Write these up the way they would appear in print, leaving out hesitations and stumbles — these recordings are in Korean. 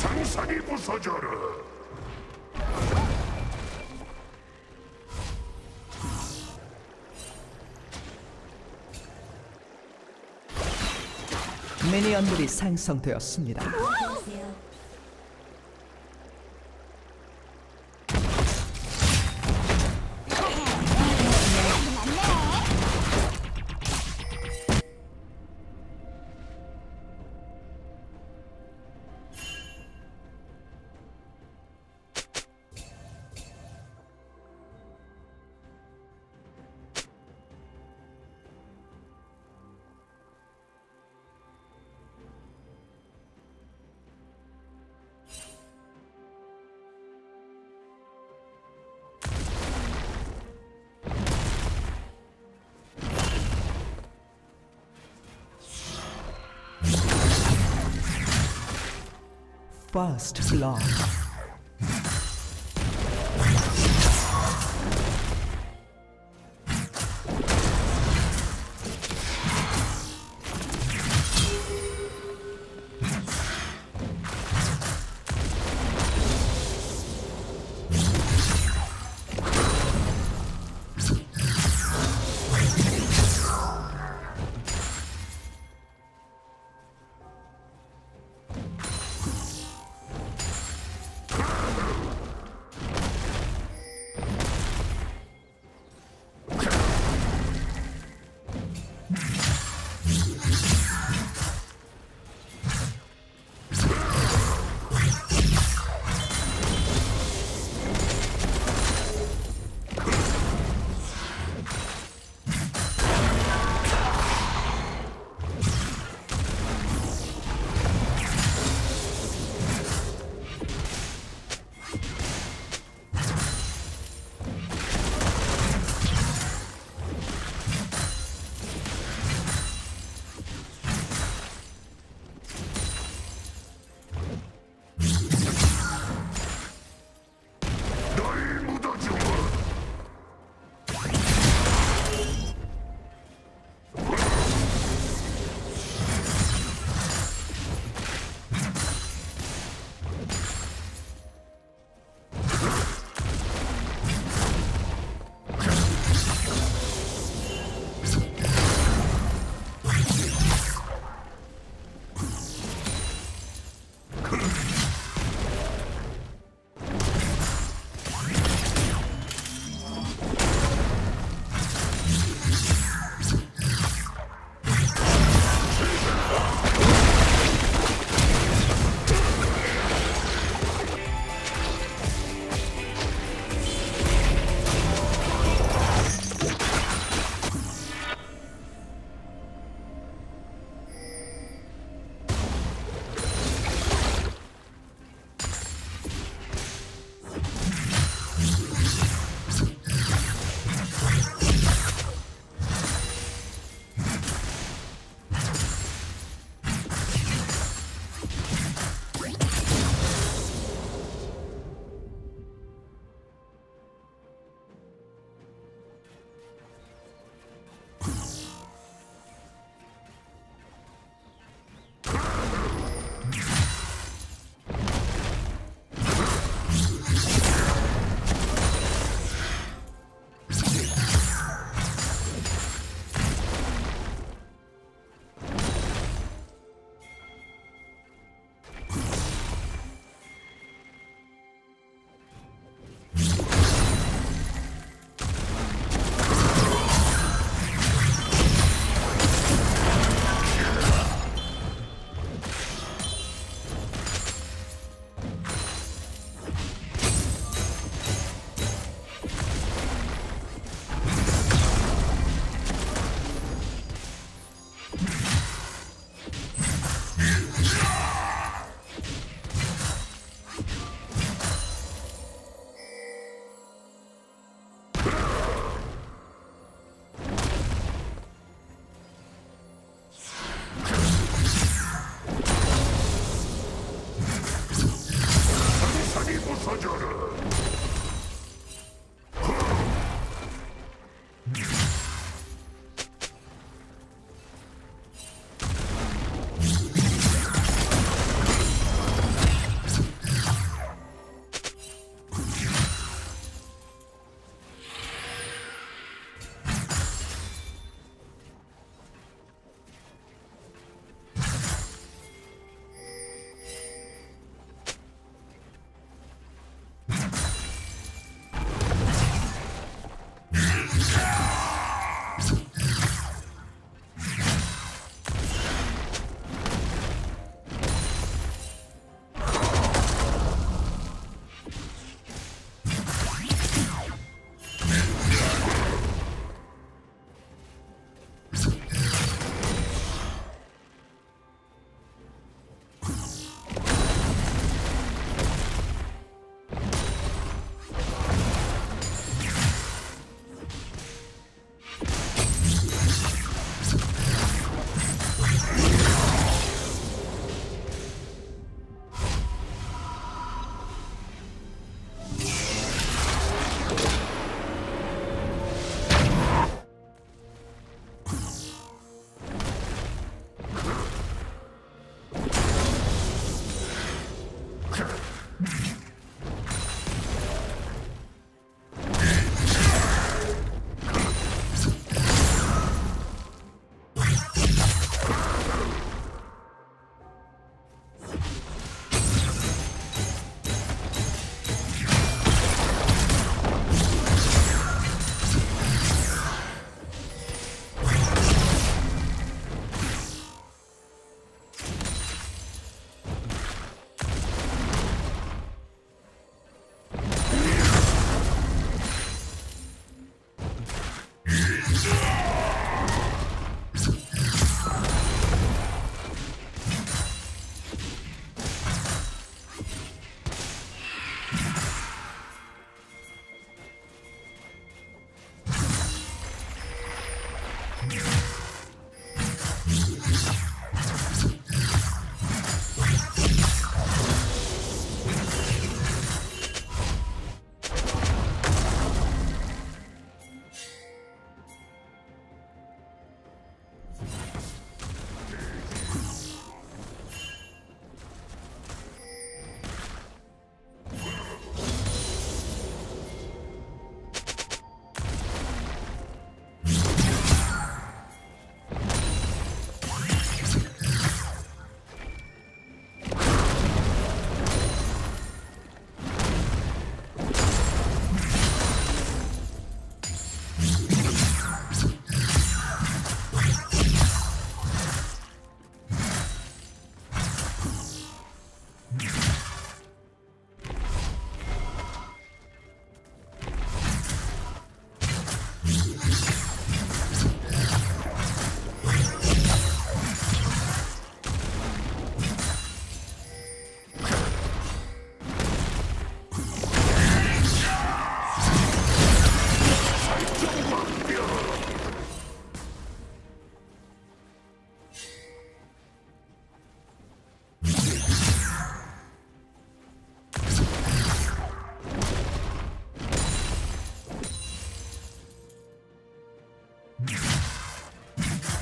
상상이 부서져라. 미니언들이 생성되었습니다. First blood.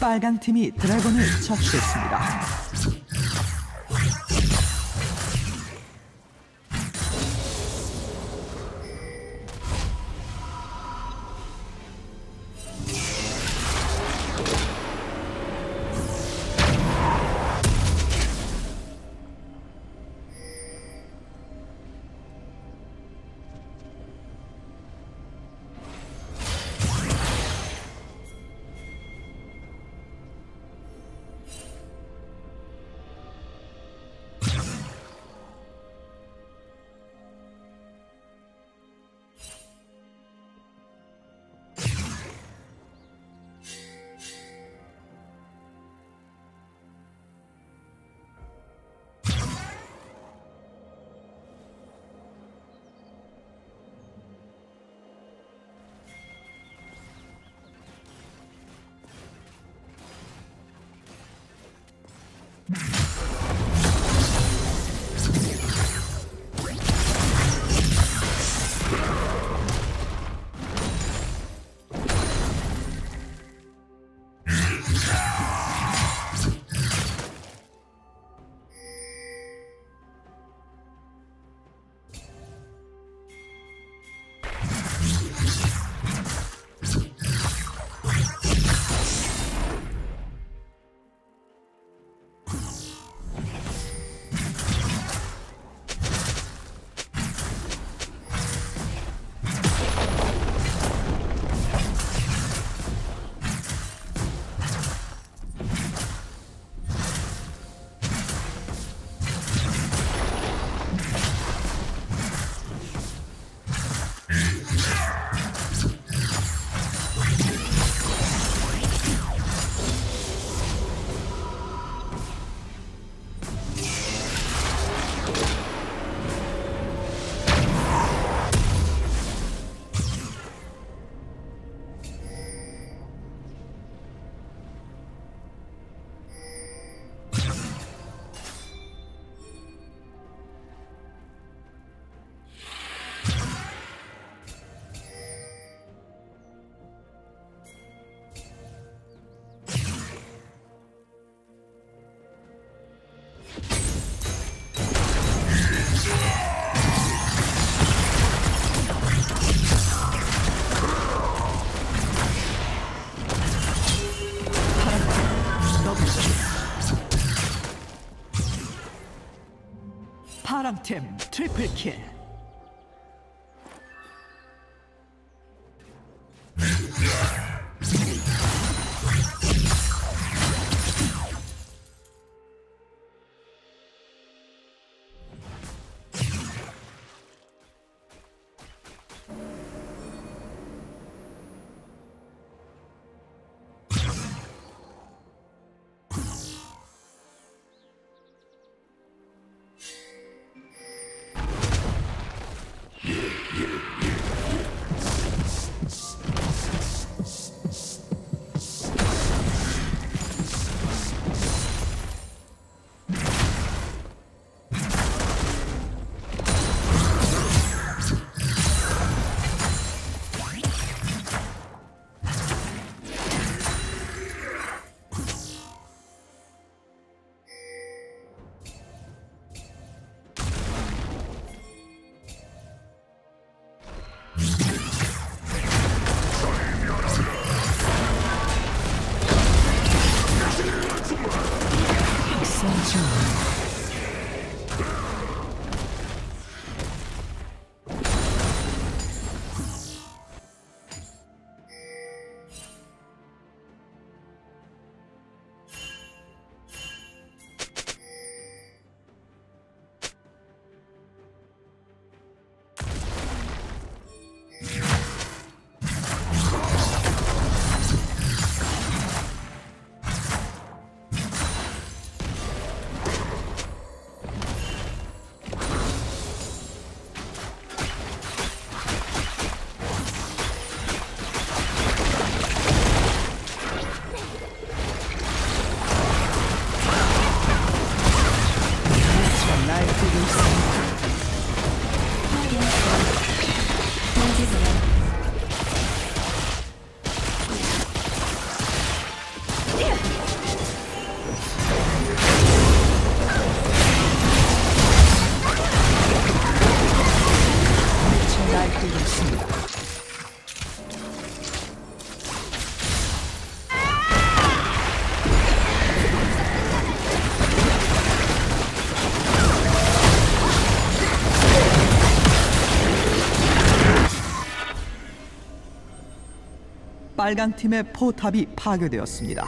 빨강 팀이 드래곤을 처치했습니다. 파랑팀 트리플킬. 빨강팀의 포탑이 파괴되었습니다.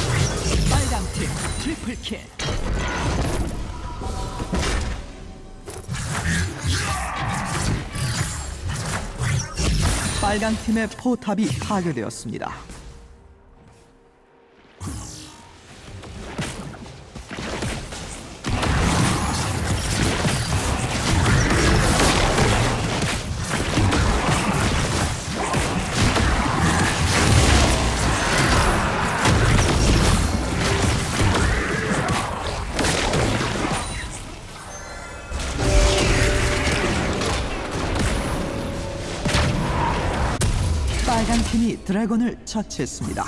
빨강팀 트리플킬. 빨강팀의 포탑이 파괴되었습니다. 빨강팀이 드래곤을 처치했습니다.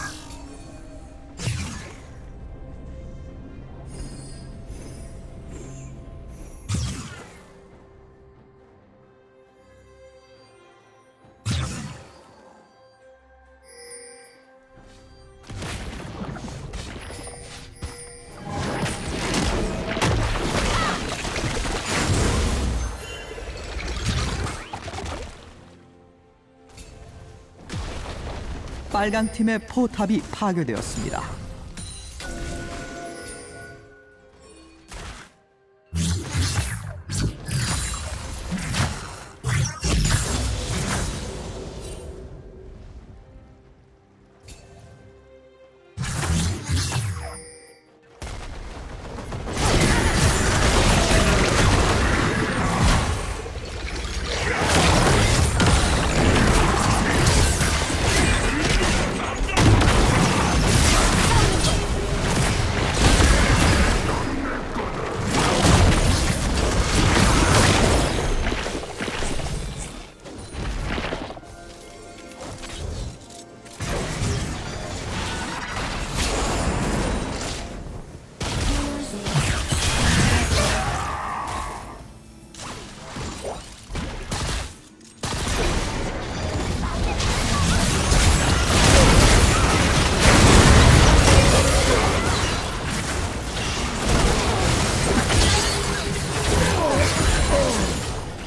빨강팀의 포탑이 파괴되었습니다.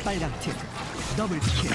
빨강팀 더블킬.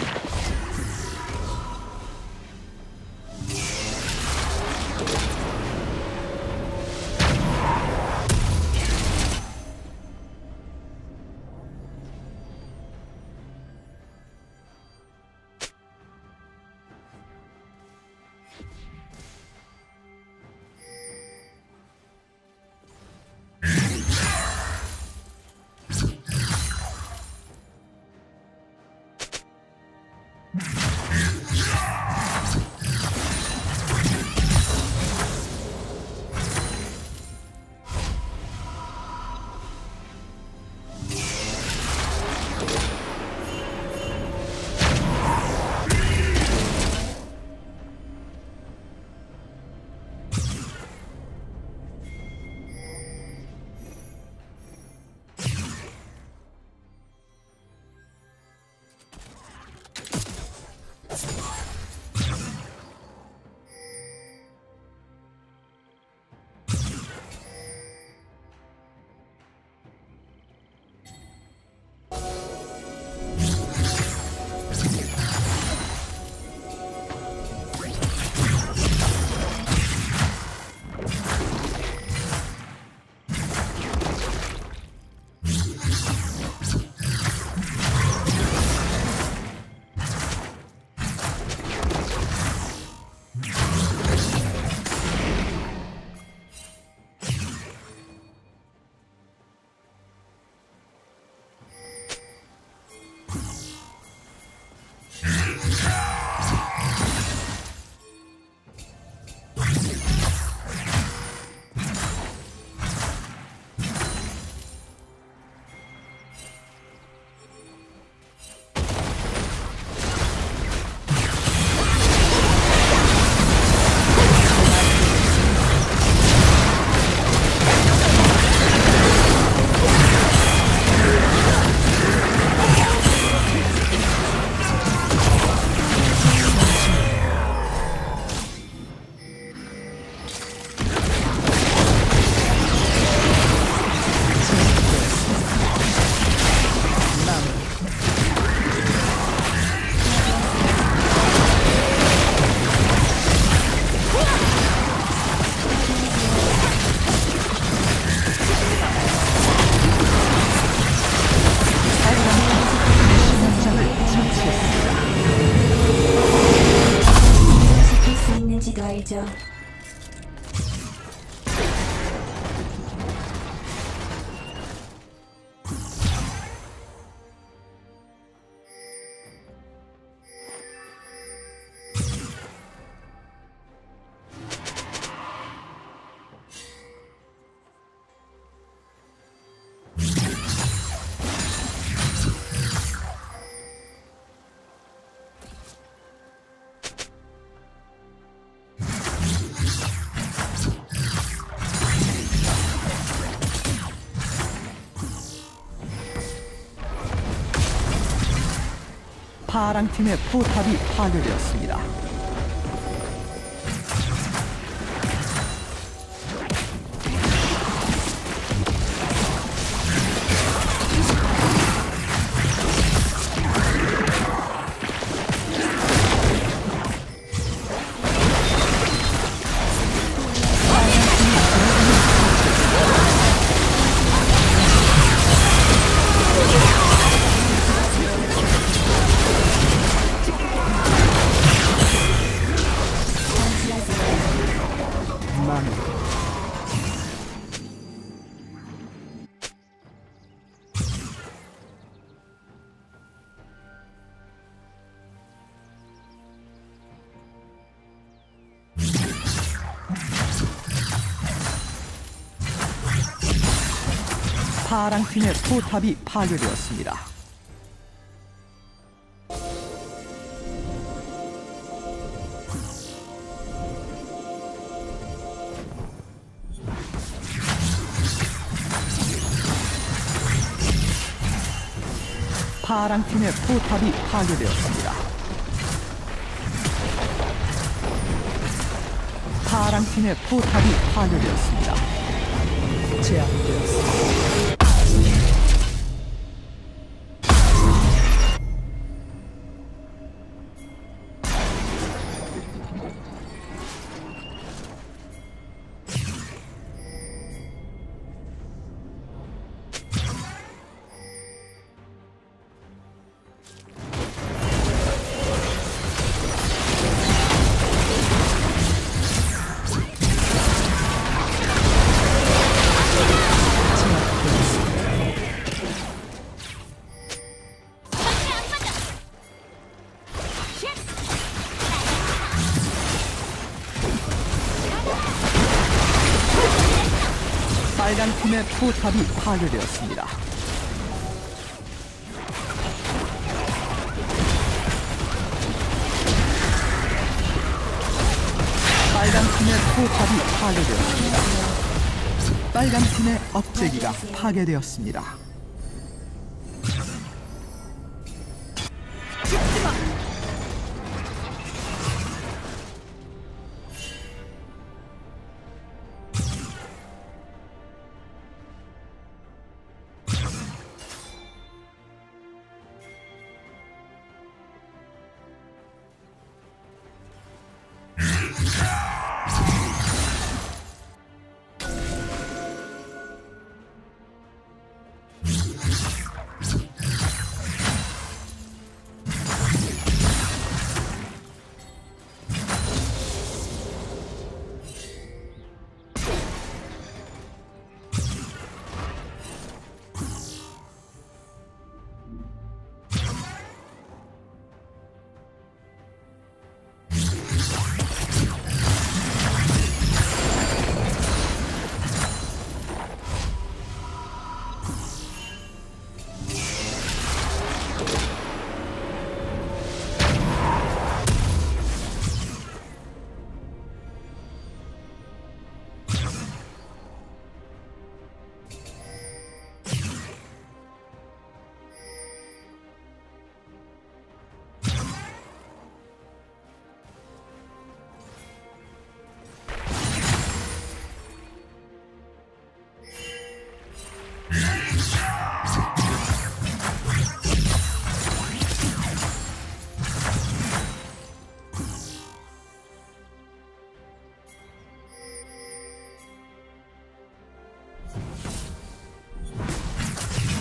파랑팀의 포탑이 파괴되었습니다. 파랑팀의 포탑이 파괴되었습니다. 파랑팀의 포탑이 파괴되었습니다. 파랑팀의 포탑이 파괴되었습니다. 제압되었습니다. 빨간팀의 포탑이 파괴되었습니다. 빨간팀의 포탑이 파괴되었습니다. 빨간팀의 업체기가 파괴되었습니다.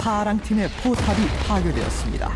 파랑팀의 포탑이 파괴되었습니다.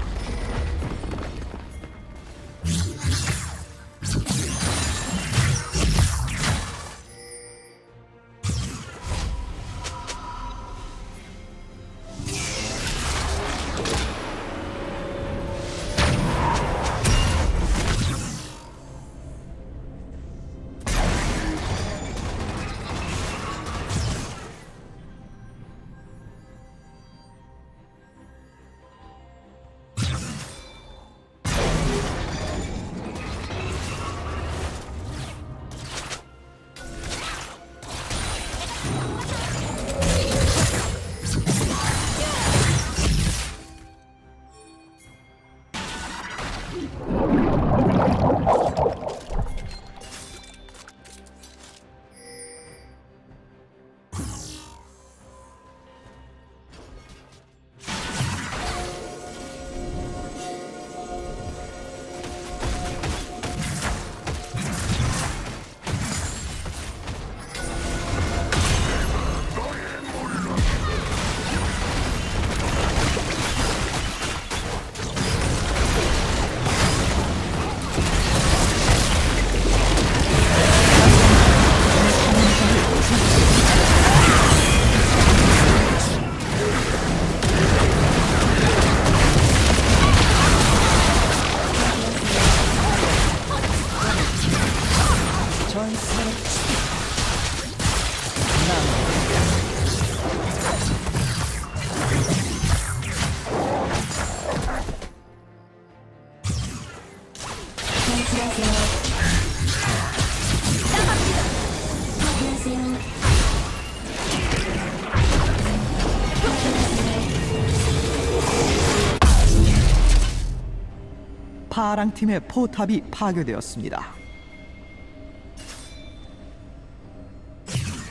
파랑팀의 포탑이 파괴되었습니다.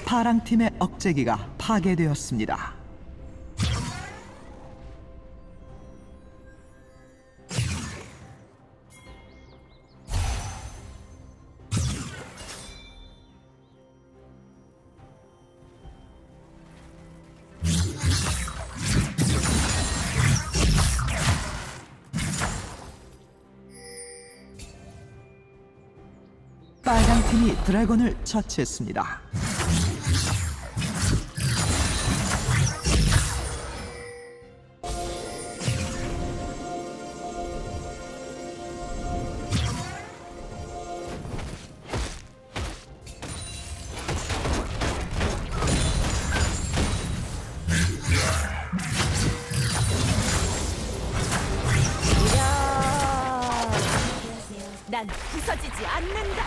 파랑팀의 억제기가 파괴되었습니다. 빨강팀이 드래곤을 처치했습니다. 난 부서지지 않는다.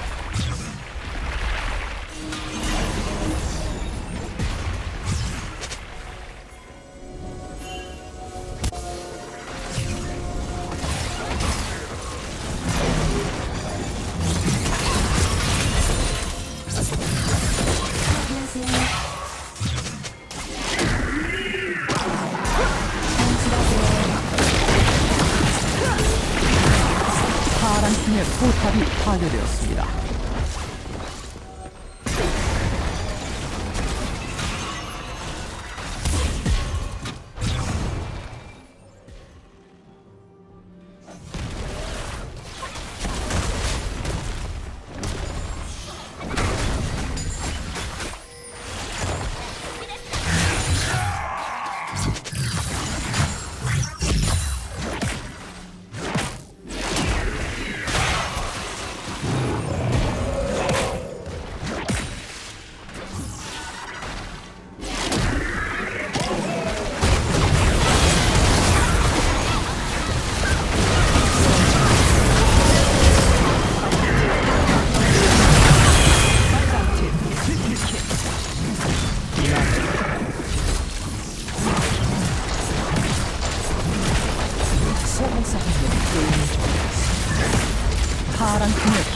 파랑팀의 포탑이 파괴되었습니다. 파랑팀의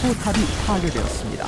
포탑이 파괴되었습니다.